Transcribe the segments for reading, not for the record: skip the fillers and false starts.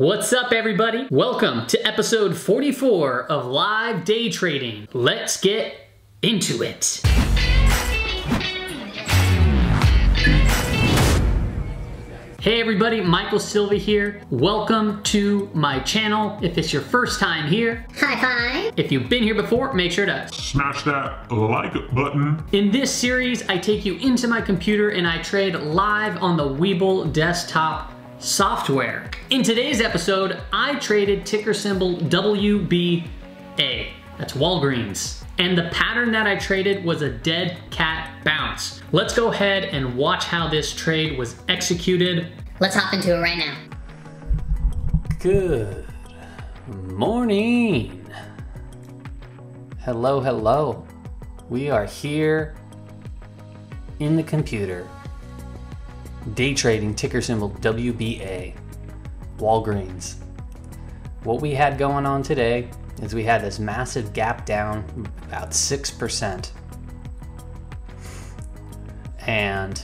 What's up, everybody? Welcome to episode 44 of Live Day Trading. Let's get into it. Hey everybody, Michael Silva here. Welcome to my channel. If it's your first time here, hi. If you've been here before, make sure to smash that like button. In this series, I take you into my computer and I trade live on the Webull desktop software. In today's episode, I traded ticker symbol WBA. That's Walgreens. And the pattern that I traded was a dead cat bounce. Let's go ahead and watch how this trade was executed. Let's hop into it right now. Good morning. Hello, hello. We are here in the computer, day trading ticker symbol WBA, Walgreens. What we had going on today is we had this massive gap down about 6%. And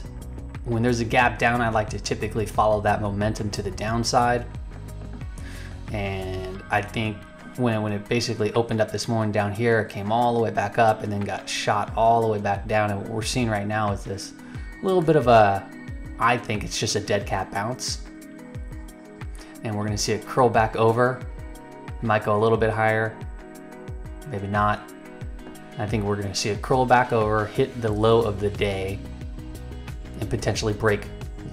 when there's a gap down, I like to typically follow that momentum to the downside. And I think when it basically opened up this morning down here, it came all the way back up and then got shot all the way back down. And what we're seeing right now is this little bit of a, I think it's just a dead cat bounce. And we're gonna see it curl back over. Might go a little bit higher, maybe not. I think we're gonna see it curl back over, hit the low of the day, and potentially break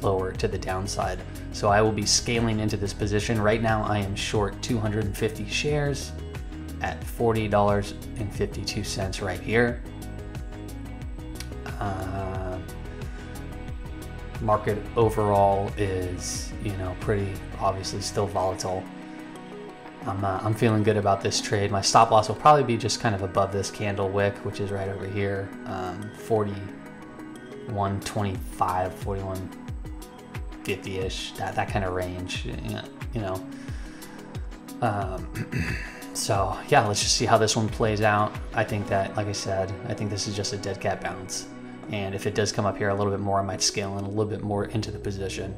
lower to the downside. So I will be scaling into this position. Right now I am short 250 shares at $40.52 right here. Market overall is, pretty obviously still volatile. I'm feeling good about this trade. My stop loss will probably be just kind of above this candle wick, which is right over here, 41.25, 41.50-ish, that kind of range, So yeah, let's just see how this one plays out. I think that, like I said, I think this is just a dead cat bounce. And if it does come up here a little bit more, I might scale in a little bit more into the position.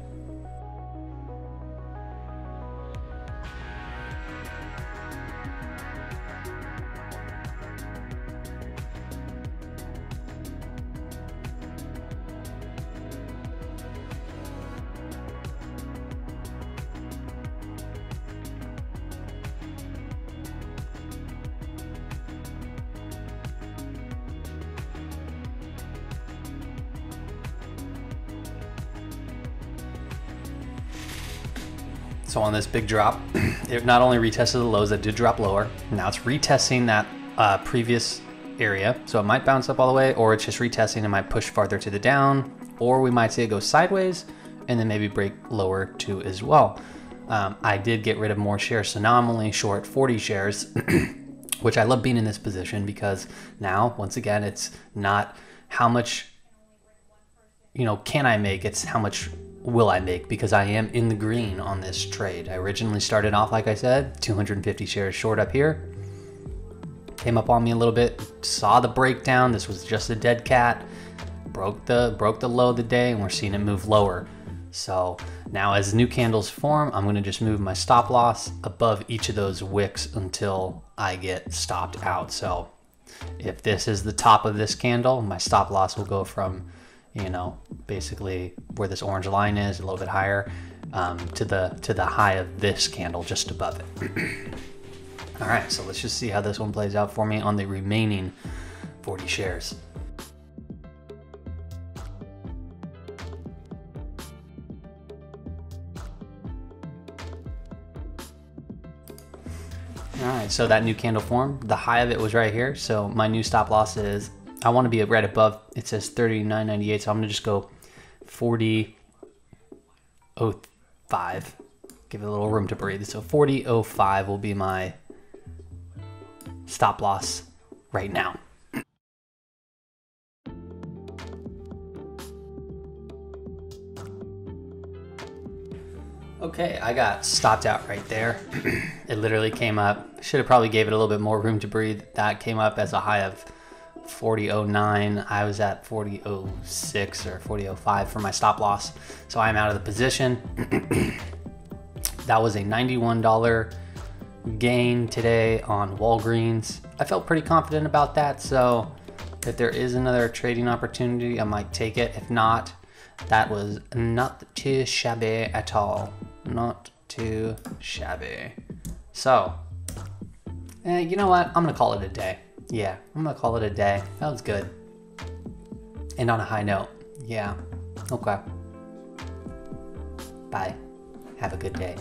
So on this big drop, it not only retested the lows that did drop lower, now it's retesting that previous area. So it might bounce up all the way, or it's just retesting and might push farther to the down, or we might see it go sideways and then maybe break lower too as well. I did get rid of more shares, so now I'm only short 40 shares, which I love being in this position because now, once again, it's not how much, can I make, it's how much will I make, because I am in the green on this trade. I originally started off, like I said, 250 shares short up here, came up on me a little bit, saw the breakdown. This was just a dead cat, broke the low of the day, and we're seeing it move lower. So now as new candles form, I'm gonna just move my stop loss above each of those wicks until I get stopped out. So if this is the top of this candle, my stop loss will go from basically where this orange line is, a little bit higher, to the high of this candle just above it. All right, so let's just see how this one plays out for me on the remaining 40 shares. All right, so that new candle formed, the high of it was right here. So my new stop loss is, I want to be right above, it says 39.98, so I'm going to just go 40.05, give it a little room to breathe. So 40.05 will be my stop loss right now. Okay, I got stopped out right there. It literally came up, should have probably gave it a little bit more room to breathe. That came up as a high of 40.09. I was at 40.06 or 40.05 for my stop loss. So I'm out of the position. That was a $91 gain today on Walgreens. I felt pretty confident about that, so if there is another trading opportunity, I might take it. If not, that was not too shabby at all. Not too shabby. So, you know what? I'm gonna call it a day. Yeah, I'm gonna call it a day. That was good. And on a high note, yeah. Okay. Bye. Have a good day.